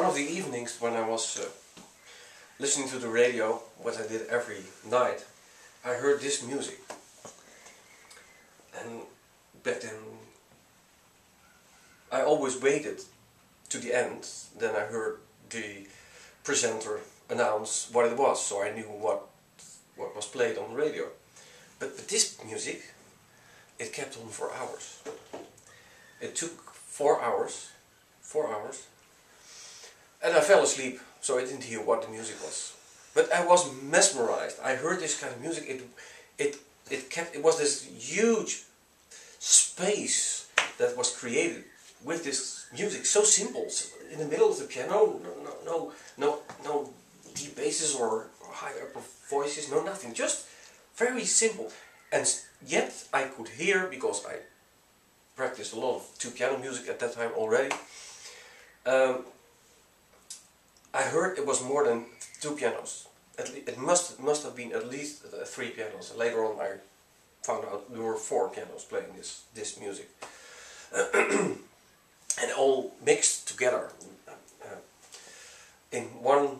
one of the evenings when I was listening to the radio, what I did every night, I heard this music. And back then I always waited to the end, then I heard the presenter announce what it was, so I knew what was played on the radio. But this music, it kept on for hours. It took 4 hours, 4 hours, and I fell asleep, so I didn't hear what the music was. But I was mesmerized. I heard this kind of music. It was this huge space that was created with this music, so simple, in the middle of the piano, no deep basses or high upper voices, no nothing, just very simple. And yet I could hear, because I practiced a lot of two piano music at that time already, I heard it was more than two pianos. It must have been at least three pianos. Later on I found out there were four pianos playing this music. And all mixed together in one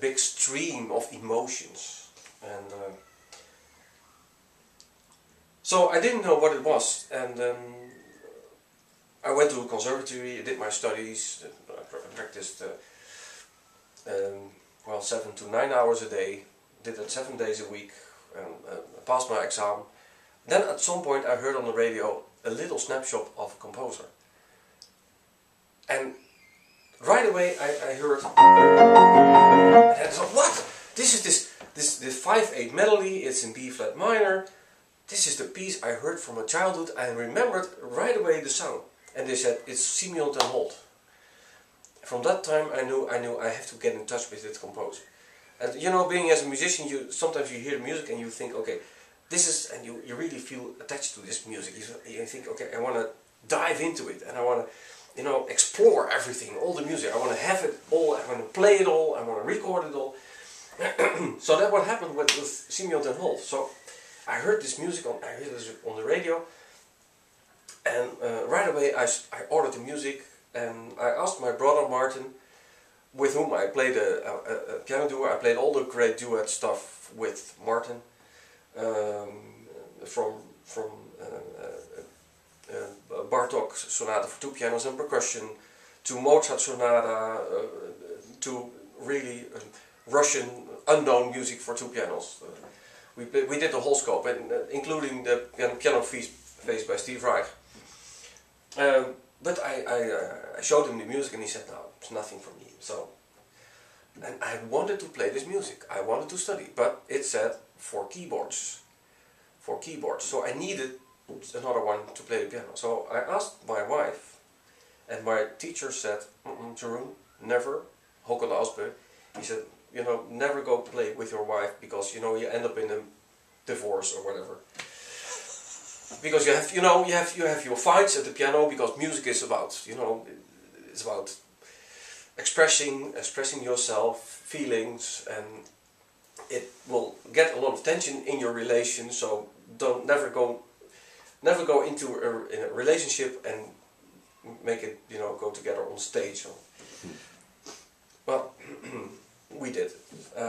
big stream of emotions. And so I didn't know what it was, and I went to a conservatory, I did my studies, I practiced 7 to 9 hours a day, did it 7 days a week, and passed my exam. Then at some point I heard on the radio a little snapshot of a composer. And right away I heard, and I thought, what? This is this 5/8 melody, it's in B flat minor. This is the piece I heard from my childhood. I remembered right away the sound. And they said, it's Simeon Ten Holt. From that time I knew I have to get in touch with this composer. And you know, being as a musician, sometimes you hear the music and you think, okay, this is, and you really feel attached to this music. You think, okay, I want to dive into it, and I want to, you know, explore everything, all the music. I want to have it all, I want to play it all, I want to record it all. So that's what happened with Simeon Ten Holt. So I heard this music on the radio, and right away I ordered the music, and I asked my brother Martin, with whom I played a piano duo. I played all the great duet stuff with Martin, from Bartok Sonata for two pianos and percussion, to Mozart Sonata, to really Russian unknown music for two pianos. We did the whole scope, and including the piano phase by Steve Reich. But I showed him the music, and he said, no, it's nothing for me. So, and I wanted to play this music, I wanted to study, but it said for keyboards. So I needed another one to play the piano. So I asked my wife, and my teacher said, Jerome, never, he said, you know, never go play with your wife, because you know you end up in a divorce or whatever. Because you have your fights at the piano, because music is about, you know, it's about expressing yourself, feelings, and it will get a lot of tension in your relation. So don't never go into in a relationship and make it, you know, go together on stage. Well, we did.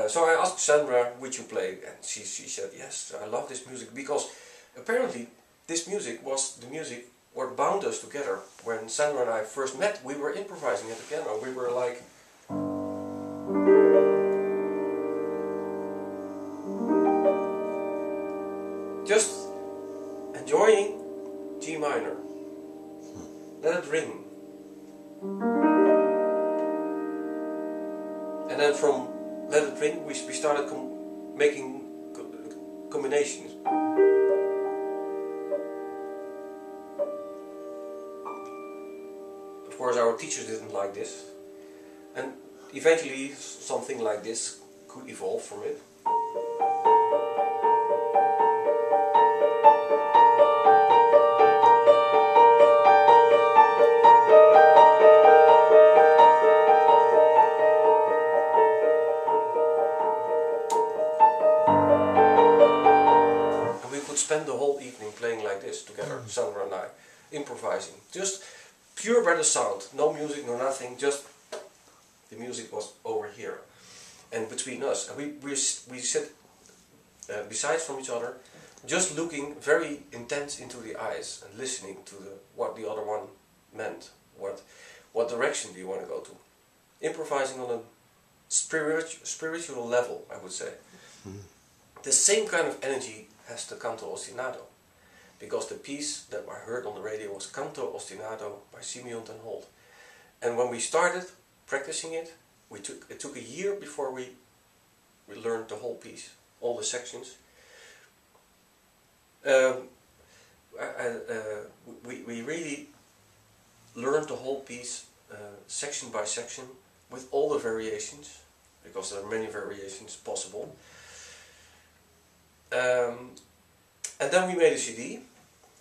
So I asked Sandra, would you play? And she said, yes, I love this music, because apparently this music was the music what bound us together. When Sandra and I first met, we were improvising at the piano. We were like, just enjoying G minor. Let it ring. And then from Let It Ring, we started making combinations. Of course, our teachers didn't like this. And eventually, something like this could evolve from it. Sandra and I, improvising, just pure by the sound, no music, no nothing, just The music was over here and between us, and we sit besides from each other, just looking very intense into the eyes and listening to what the other one meant, what direction do you want to go to, improvising on a spiritual level, I would say. Mm-hmm. The same kind of energy has the Canto Ostinato, because the piece that I heard on the radio was Canto Ostinato by Simeon Ten Holt. And when we started practicing it, it took a year before we learned the whole piece, all the sections. We really learned the whole piece section by section with all the variations, because there are many variations possible. And then we made a CD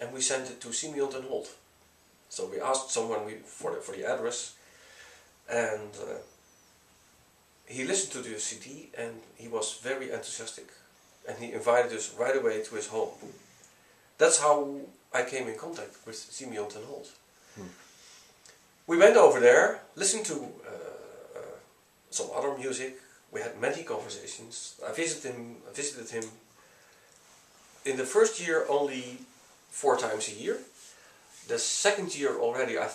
and we sent it to Simeon Ten Holt. So we asked someone for the address, and he listened to the CD and he was very enthusiastic, and he invited us right away to his home. That's how I came in contact with Simeon Ten Holt. Hmm. We went over there, listened to some other music. We had many conversations. I visited him in the first year only 4 times a year. The second year already I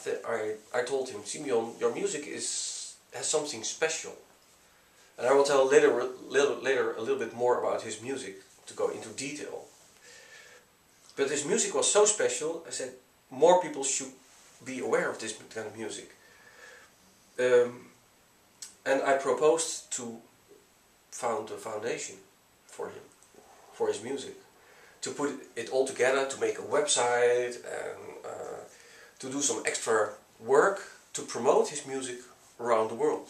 told him, Simeon, your music has something special. And I will tell later a little bit more about his music, to go into detail. But his music was so special, I said, more people should be aware of this kind of music. And I proposed to found a foundation for him, for his music. To put it all together, to make a website, and to do some extra work to promote his music around the world.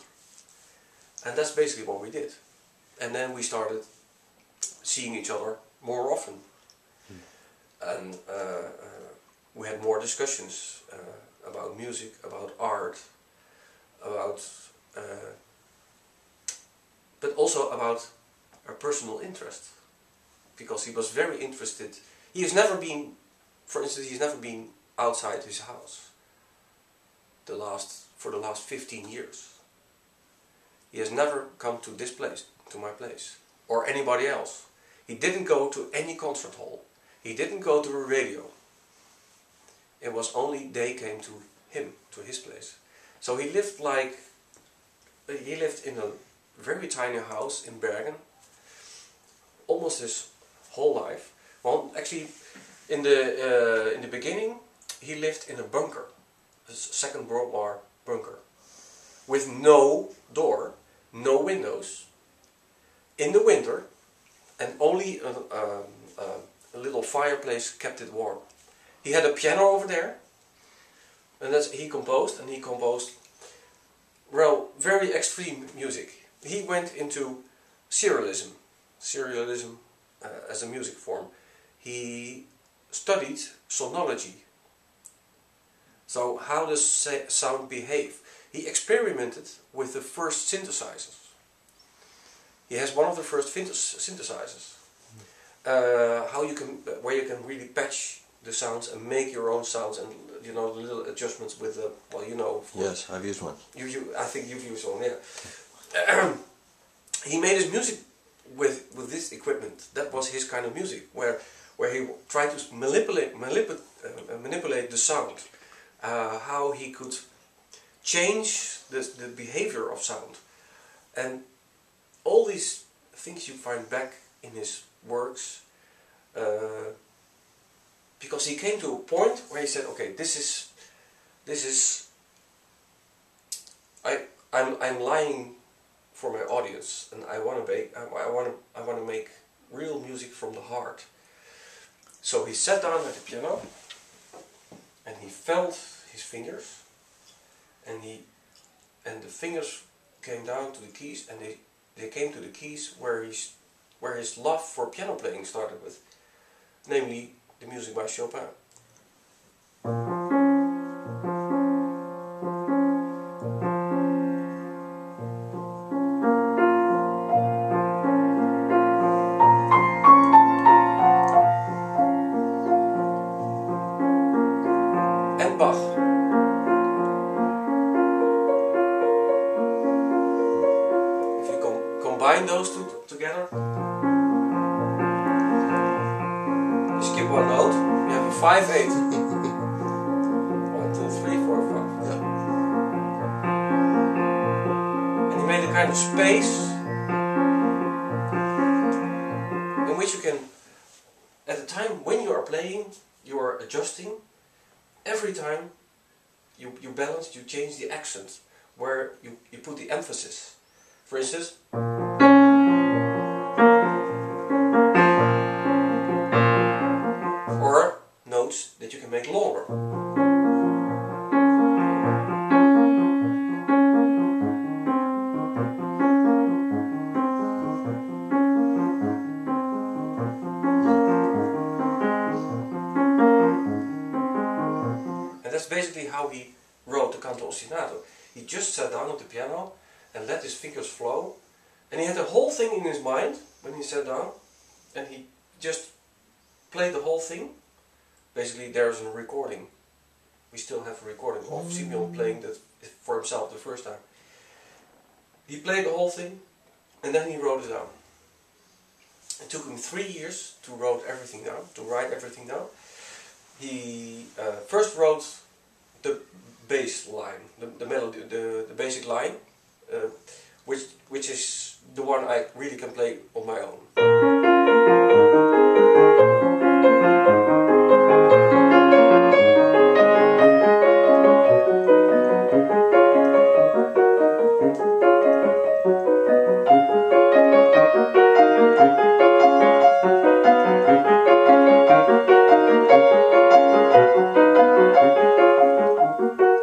And that's basically what we did. And then we started seeing each other more often. Hmm. And we had more discussions about music, about art, about but also about our personal interest, because he was very interested. He has never been, for instance, he's never been outside his house for the last 15 years. He has never come to this place, to my place, or anybody else. He didn't go to any concert hall. He didn't go to the radio. It was only they came to him, to his place. So he lived like, he lived in a very tiny house in Bergen, almost his whole life. Well, actually, in the beginning, he lived in a bunker, a Second World War bunker, with no door, no windows, in the winter, and only a little fireplace kept it warm. He had a piano over there, and he composed, well, very extreme music. He went into serialism as a music form. He studied sonology, so how does sound behave. He experimented with the first synthesizers. He has one of the first synthesizers, where you can really patch the sounds and make your own sounds, and you know, the little adjustments with the, well, you know. Yes, I've used one. I think you've used one, yeah. He made his music with this equipment. That was his kind of music, where he tried to manipulate the sound, how he could change the behavior of sound, and all these things you find back in his works, because he came to a point where he said, okay, this is I'm lying for my audience, and I want to make real music from the heart. So he sat down at the piano and he felt his fingers, and the fingers came down to the keys, and they came to the keys where his love for piano playing started with, namely the music by Chopin. And Bach. combine those two together. You skip one note, you have a 5/8. 1, 2, 3, 4, 5. Yeah. And he made a kind of space in which you can, at the time when you are playing, you are adjusting. Every time you balance, you change the accent where you put the emphasis. For instance, or notes that you can make longer. And that's basically how he wrote the Canto Ostinato. He just sat down at the piano and let his fingers flow, and he had the whole thing in his mind when he sat down, and he just played the whole thing. Basically, there's a recording. We still have a recording of Simeon playing that for himself the first time. He played the whole thing, and then he wrote it down. It took him 3 years to write everything down. He first wrote the bass line, the melody, the basic line. Which is the one I really can play on my own.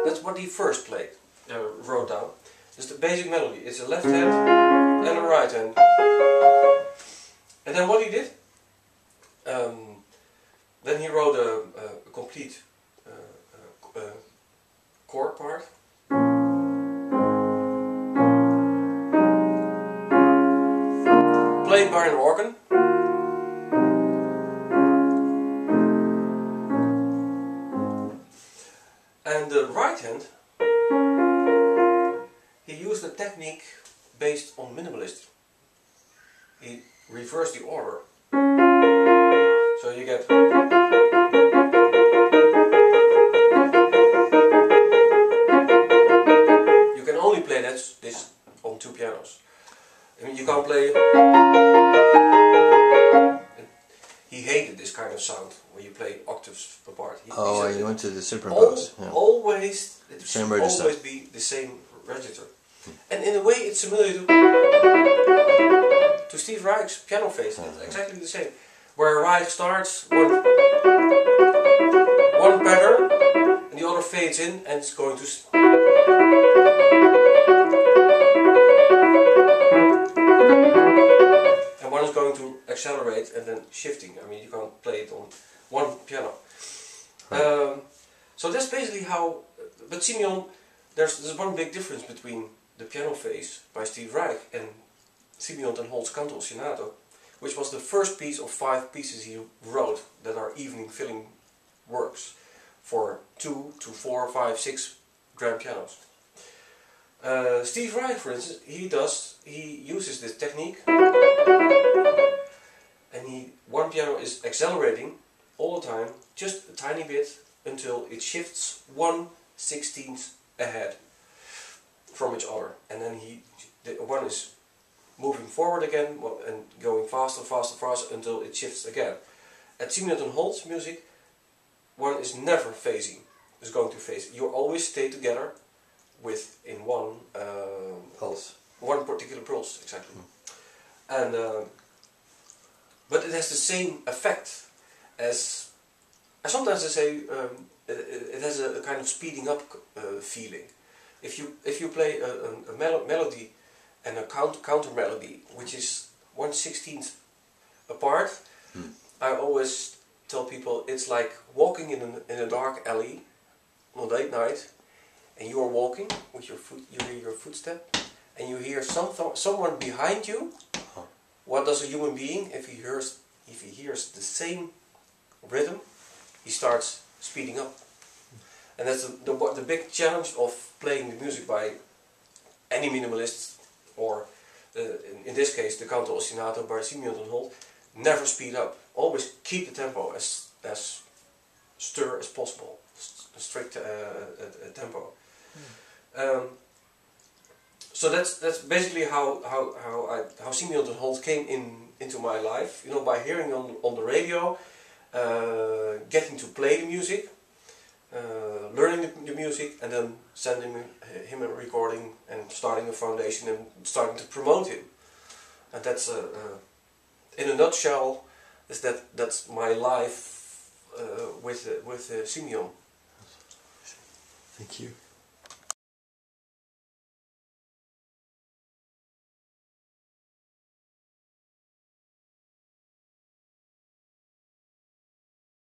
That's what he first played, wrote down. It's the basic melody. It's a left hand and a right hand. And then what he did, then he wrote a complete chord part. Played by an organ. And the right hand, he used a technique based on minimalist. He reversed the order. So you get... You can only play this on two pianos. I mean, you can't play... He hated this kind of sound when you play octaves apart. He wanted to superimpose. Always, it should always be the same register. And in a way it's similar to Steve Reich's piano phase. It's exactly the same. Where Reich starts one pattern and the other fades in and it's going to... And one is going to accelerate and then shifting. I mean, you can't play it on one piano. So that's basically how... But Simeon, there's one big difference between the piano phase by Steve Reich and Simeon Ten Holt's Canto Ostinato, which was the first piece of 5 pieces he wrote that are evening filling works for 2 to 4, 5, 6 grand pianos. Steve Reich, for instance, he uses this technique, and one piano is accelerating all the time, just a tiny bit, until it shifts 1/16th ahead from each other, and then the one is moving forward again and going faster, faster, faster until it shifts again. At Simeon Ten Holt's music, one is never phasing. It's going to phase. You always stay together within one pulse, one particular pulse exactly. And but it has the same effect as. Sometimes I say it has a kind of speeding up feeling. If you play a melody and a counter melody, which is 1/16th apart, I always tell people it's like walking in a dark alley on a late night, and you are walking with your foot. You hear your footstep, and you hear someone behind you. What does a human being, if he hears the same rhythm, he starts speeding up. And that's the big challenge of playing the music by any minimalist or in this case the Canto Ostinato by Simeon Ten Holt, never speed up. Always keep the tempo as stir as possible, strict tempo. Mm. So that's basically how Simeon Ten Holt came into my life. You know, by hearing on the radio, getting to play the music, learning the music, and then sending him a recording and starting a foundation and starting to promote him. And that's in a nutshell, is that's my life with Simeon. Thank you.